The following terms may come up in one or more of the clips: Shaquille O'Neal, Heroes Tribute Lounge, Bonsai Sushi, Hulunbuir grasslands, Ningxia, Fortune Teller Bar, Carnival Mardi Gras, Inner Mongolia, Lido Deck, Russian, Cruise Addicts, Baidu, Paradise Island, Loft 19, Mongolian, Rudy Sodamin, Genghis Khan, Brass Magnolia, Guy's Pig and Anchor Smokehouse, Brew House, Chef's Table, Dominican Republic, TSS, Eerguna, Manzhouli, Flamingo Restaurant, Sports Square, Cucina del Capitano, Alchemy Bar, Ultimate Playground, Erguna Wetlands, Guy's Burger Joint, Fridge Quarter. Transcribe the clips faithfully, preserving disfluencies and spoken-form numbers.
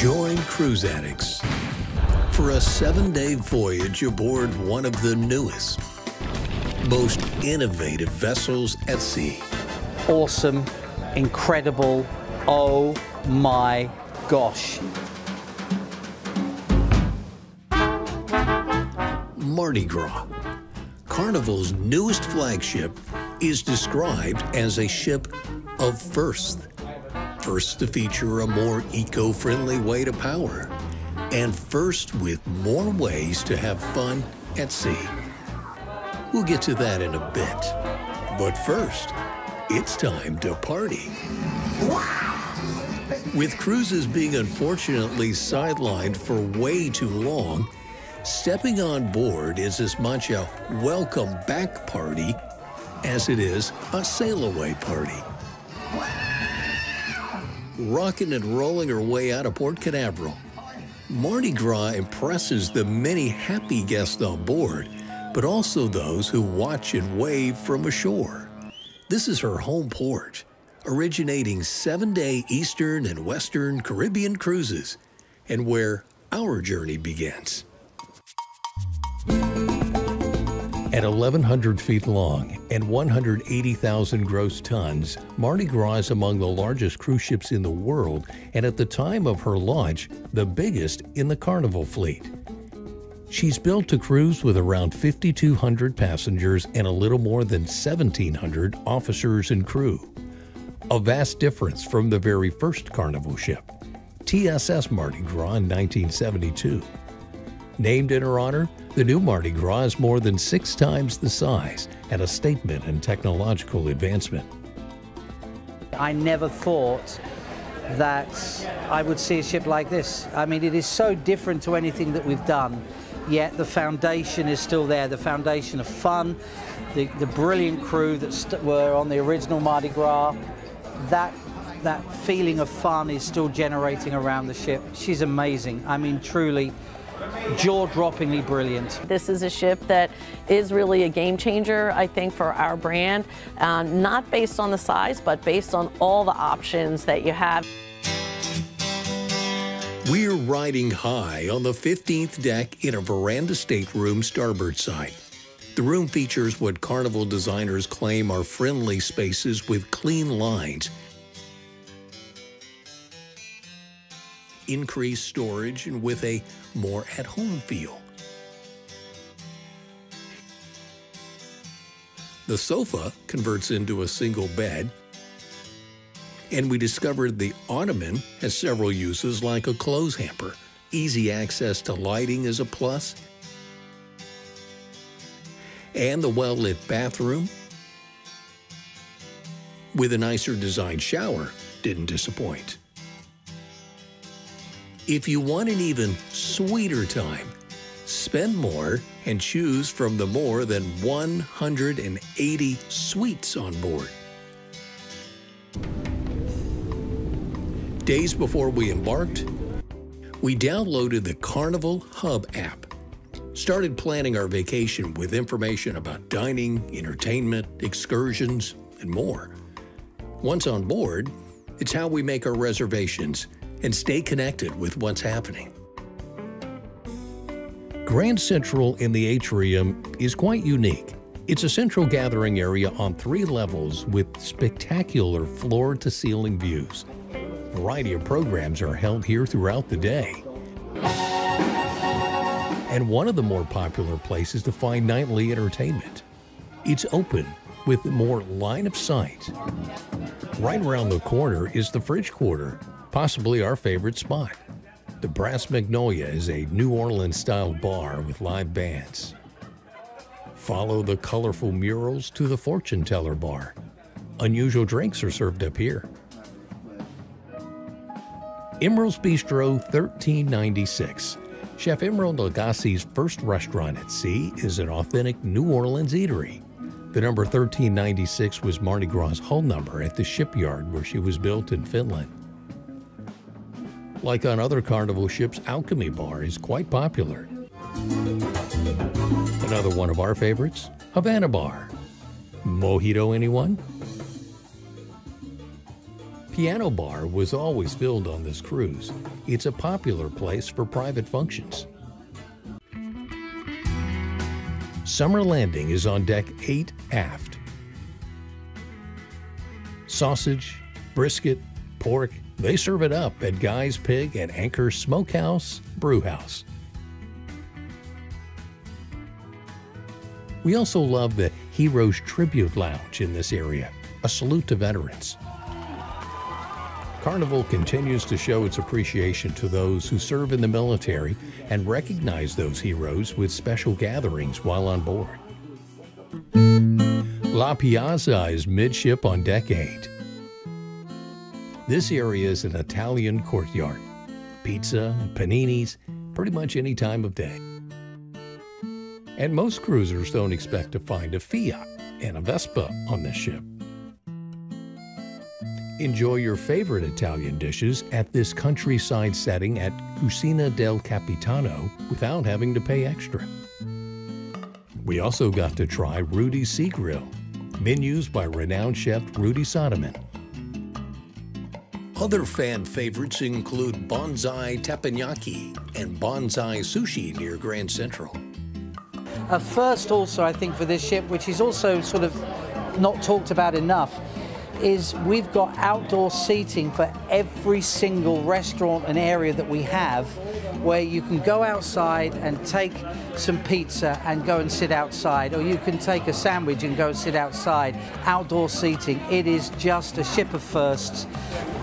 Join Cruise Addicts for a seven-day voyage aboard one of the newest, most innovative vessels at sea. Awesome, incredible, oh my gosh. Mardi Gras, Carnival's newest flagship, is described as a ship of firsts. First to feature a more eco-friendly way to power, and first with more ways to have fun at sea. We'll get to that in a bit. But first, it's time to party. With cruises being unfortunately sidelined for way too long, stepping on board is as much a welcome back party as it is a sail away party. Rocking and rolling her way out of Port Canaveral, Mardi Gras impresses the many happy guests on board, but also those who watch and wave from ashore. This is her home port, originating seven-day Eastern and Western Caribbean cruises, and where our journey begins. At eleven hundred feet long and one hundred eighty thousand gross tons, Mardi Gras is among the largest cruise ships in the world and at the time of her launch, the biggest in the Carnival fleet. She's built to cruise with around fifty-two hundred passengers and a little more than seventeen hundred officers and crew. A vast difference from the very first Carnival ship, T S S Mardi Gras in nineteen seventy-two. Named in her honor, the new Mardi Gras is more than six times the size and a statement in technological advancement. I never thought that I would see a ship like this. I mean, it is so different to anything that we've done, yet the foundation is still there, the foundation of fun, the, the brilliant crew that were on the original Mardi Gras. That that feeling of fun is still generating around the ship. She's amazing. I mean, truly, jaw-droppingly brilliant. This is a ship that is really a game changer, I think, for our brand, uh, not based on the size, but based on all the options that you have. We're riding high on the fifteenth deck in a veranda stateroom starboard side. The room features what Carnival designers claim are friendly spaces with clean lines, increased storage, and with a more at-home feel. The sofa converts into a single bed, and we discovered the ottoman has several uses like a clothes hamper. Easy access to lighting is a plus, and the well-lit bathroom with a nicer designed shower didn't disappoint. If you want an even sweeter time, spend more and choose from the more than one hundred eighty suites on board. Days before we embarked, we downloaded the Carnival Hub app, started planning our vacation with information about dining, entertainment, excursions, and more. Once on board, it's how we make our reservations and stay connected with what's happening. Grand Central in the atrium is quite unique. It's a central gathering area on three levels with spectacular floor-to-ceiling views. A variety of programs are held here throughout the day. And one of the more popular places to find nightly entertainment. It's open with more line of sight. Right around the corner is the Fridge Quarter, possibly our favorite spot. The Brass Magnolia is a New Orleans-style bar with live bands. Follow the colorful murals to the Fortune Teller Bar. Unusual drinks are served up here. Emeril's Bistro thirteen ninety-six. Chef Emeril Lagassi's first restaurant at sea is an authentic New Orleans eatery. The number thirteen ninety-six was Mardi Gras' hull number at the shipyard where she was built in Finland. Like on other Carnival ships, Alchemy Bar is quite popular. Another one of our favorites, Havana Bar. Mojito, anyone? piano bar was always filled on this cruise. It's a popular place for private functions. Summer Landing is on deck eight aft. Sausage, brisket, pork, they serve it up at Guy's Pig and Anchor Smokehouse, Brew House. We also love the Heroes Tribute Lounge in this area, a salute to veterans. Carnival continues to show its appreciation to those who serve in the military and recognize those heroes with special gatherings while on board. La Piazza is midship on deck eight. This area is an Italian courtyard. Pizza, paninis, pretty much any time of day. And most cruisers don't expect to find a Fiat and a Vespa on this ship. Enjoy your favorite Italian dishes at this countryside setting at Cucina del Capitano without having to pay extra. We also got to try Rudy's Sea Grill, menus by renowned chef Rudy Sodamin. Other fan favorites include Bonsai Teppanyaki and Bonsai Sushi near Grand Central. A first also, I think, for this ship, which is also sort of not talked about enough, is we've got outdoor seating for every single restaurant and area that we have, where you can go outside and take some pizza and go and sit outside, or you can take a sandwich and go and sit outside. Outdoor seating, it is just a ship of firsts,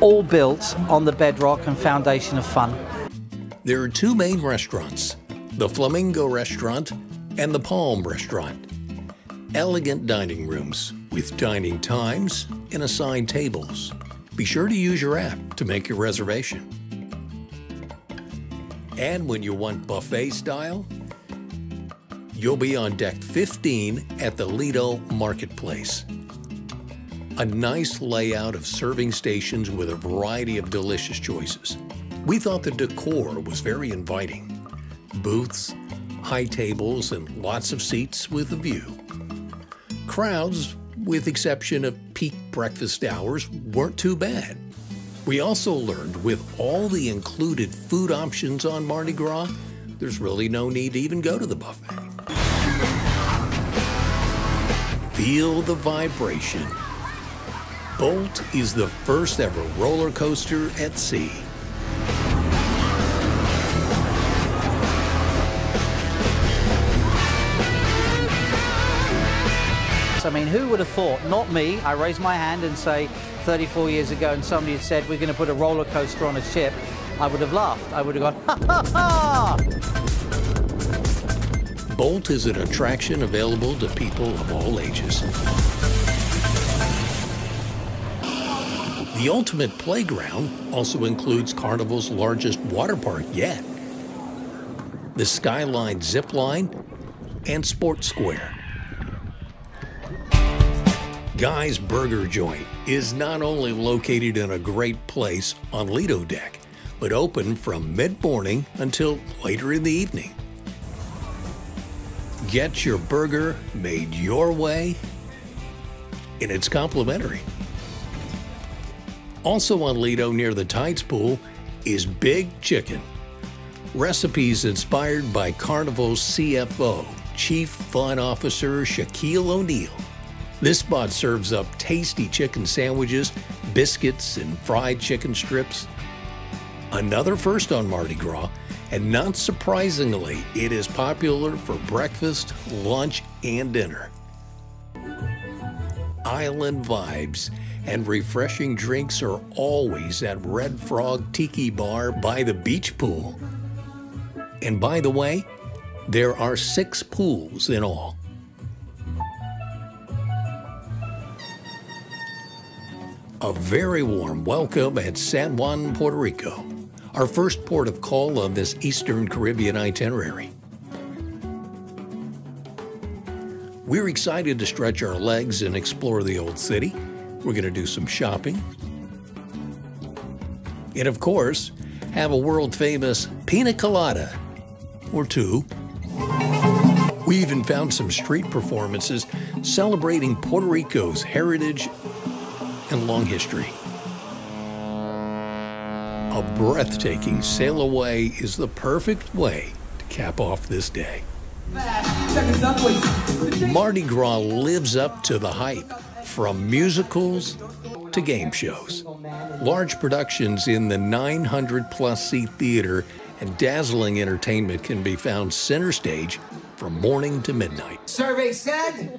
all built on the bedrock and foundation of fun. There are two main restaurants, the Flamingo Restaurant and the Palm Restaurant. Elegant dining rooms with dining times and assigned tables. Be sure to use your app to make your reservation. And when you want buffet style, you'll be on deck fifteen at the Lido Marketplace. A nice layout of serving stations with a variety of delicious choices. We thought the decor was very inviting. Booths, high tables, and lots of seats with a view. Crowds, with exception of peak breakfast hours, weren't too bad. We also learned with all the included food options on Mardi Gras, there's really no need to even go to the buffet. Feel the vibration. Bolt is the first ever roller coaster at sea. I mean, who would have thought? Not me. I raised my hand and say thirty-four years ago, and somebody had said, we're going to put a roller coaster on a ship. I would have laughed. I would have gone, ha ha ha! Bolt is an attraction available to people of all ages. The ultimate playground also includes Carnival's largest water park yet, the Skyline Zipline and Sports Square. Guy's Burger Joint is not only located in a great place on Lido Deck, but open from mid-morning until later in the evening. Get your burger made your way, and it's complimentary. Also on Lido near the Tides Pool is Big Chicken. Recipes inspired by Carnival's C F O, Chief Fun Officer Shaquille O'Neal. This spot serves up tasty chicken sandwiches, biscuits, and fried chicken strips. Another first on Mardi Gras, and not surprisingly, it is popular for breakfast, lunch, and dinner. Island vibes and refreshing drinks are always at Red Frog Tiki Bar by the beach pool. And by the way, there are six pools in all. A very warm welcome at San Juan, Puerto Rico, our first port of call on this Eastern Caribbean itinerary. We're excited to stretch our legs and explore the old city. We're going to do some shopping. And of course, have a world-famous pina colada or two. We even found some street performances celebrating Puerto Rico's heritage and long history. a breathtaking sail away is the perfect way to cap off this day. Mardi Gras lives up to the hype, from musicals to game shows. Large productions in the nine hundred plus seat theater and dazzling entertainment can be found center stage from morning to midnight. Survey said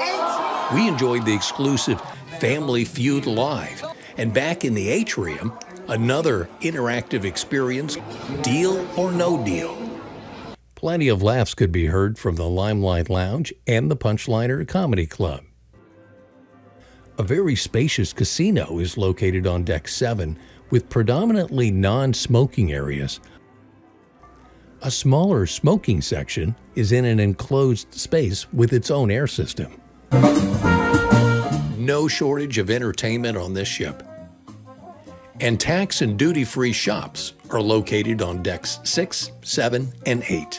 eight. We enjoyed the exclusive Family Feud Live, and back in the atrium, another interactive experience, Deal or No Deal. Plenty of laughs could be heard from the Limelight Lounge and the Punchliner Comedy Club. A very spacious casino is located on Deck seven with predominantly non-smoking areas. A smaller smoking section is in an enclosed space with its own air system. No shortage of entertainment on this ship. And tax and duty-free shops are located on Decks six, seven, and eight.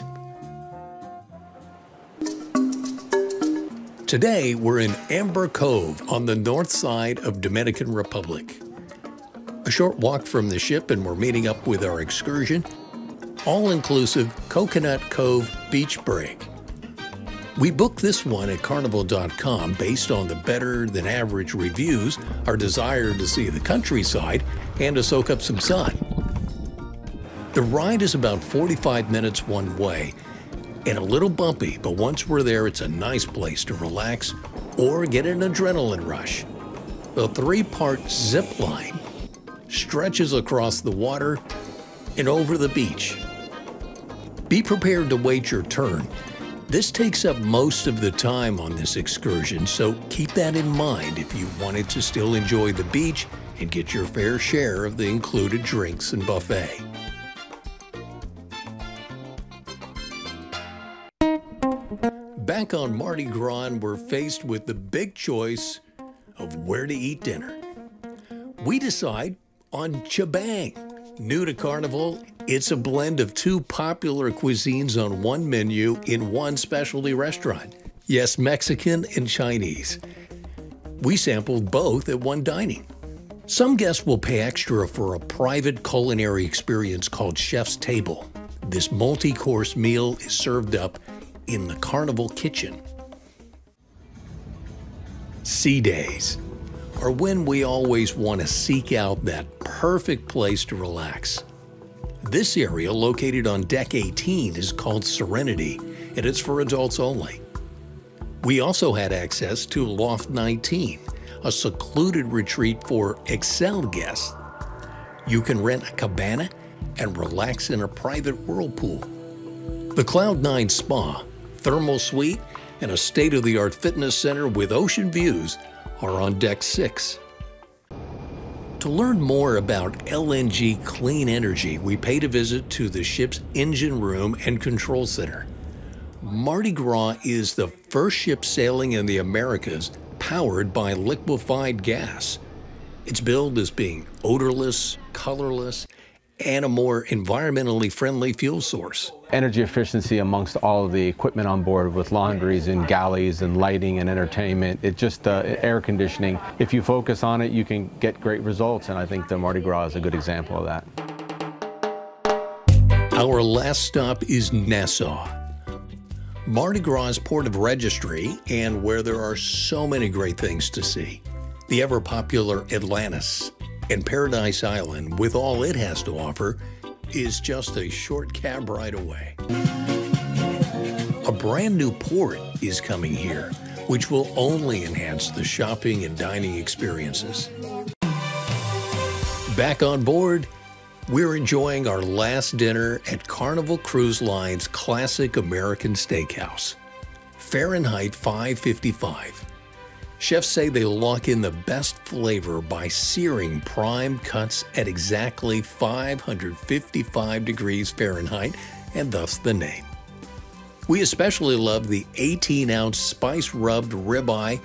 Today, we're in Amber Cove on the north side of Dominican Republic. A short walk from the ship and we're meeting up with our excursion, all-inclusive Coconut Cove Beach Break. We booked this one at Carnival dot com based on the better-than-average reviews, our desire to see the countryside, and to soak up some sun. The ride is about forty-five minutes one way, and a little bumpy, but once we're there, it's a nice place to relax or get an adrenaline rush. The three-part zip line stretches across the water and over the beach. Be prepared to wait your turn. This takes up most of the time on this excursion, so keep that in mind if you wanted to still enjoy the beach and get your fair share of the included drinks and buffet. Back on Mardi Gras, we're faced with the big choice of where to eat dinner. We decide on Ch'bang. New to Carnival, it's a blend of two popular cuisines on one menu in one specialty restaurant. Yes, Mexican and Chinese. We sampled both at one dining. Some guests will pay extra for a private culinary experience called Chef's Table. This multi-course meal is served up in the Carnival kitchen. Sea days are when we always want to seek out that perfect place to relax. This area, located on Deck eighteen, is called Serenity, and it's for adults only. We also had access to Loft nineteen, a secluded retreat for Excel guests. You can rent a cabana and relax in a private whirlpool. The Cloud nine Spa, Thermal Suite, and a state-of-the-art fitness center with ocean views are on Deck six. To learn more about L N G Clean Energy, we paid a visit to the ship's engine room and control center. Mardi Gras is the first ship sailing in the Americas powered by liquefied gas. It's billed as being odorless, colorless, and a more environmentally friendly fuel source. Energy efficiency amongst all of the equipment on board, with laundries and galleys and lighting and entertainment, it just uh, air conditioning. If you focus on it, you can get great results, and I think the Mardi Gras is a good example of that. Our last stop is Nassau. Mardi Gras' port of registry, and where there are so many great things to see. The ever-popular Atlantis. And Paradise Island, with all it has to offer, is just a short cab ride away. A brand new port is coming here, which will only enhance the shopping and dining experiences. Back on board, we're enjoying our last dinner at Carnival Cruise Line's classic American steakhouse, Fahrenheit five fifty-five. Chefs say they lock in the best flavor by searing prime cuts at exactly five hundred fifty-five degrees Fahrenheit, and thus the name. We especially love the eighteen ounce spice-rubbed ribeye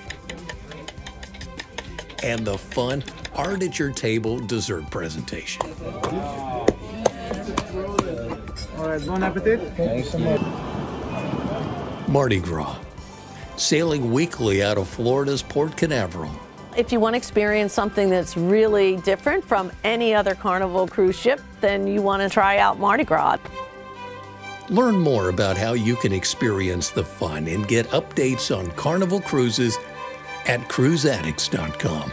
and the fun art-at-your-table dessert presentation. Wow. All right, bon appétit. Thanks so much. Mardi Gras. Sailing weekly out of Florida's Port Canaveral, if you want to experience something that's really different from any other Carnival cruise ship, then you want to try out Mardi Gras. Learn more about how you can experience the fun and get updates on Carnival cruises at cruise addicts dot com.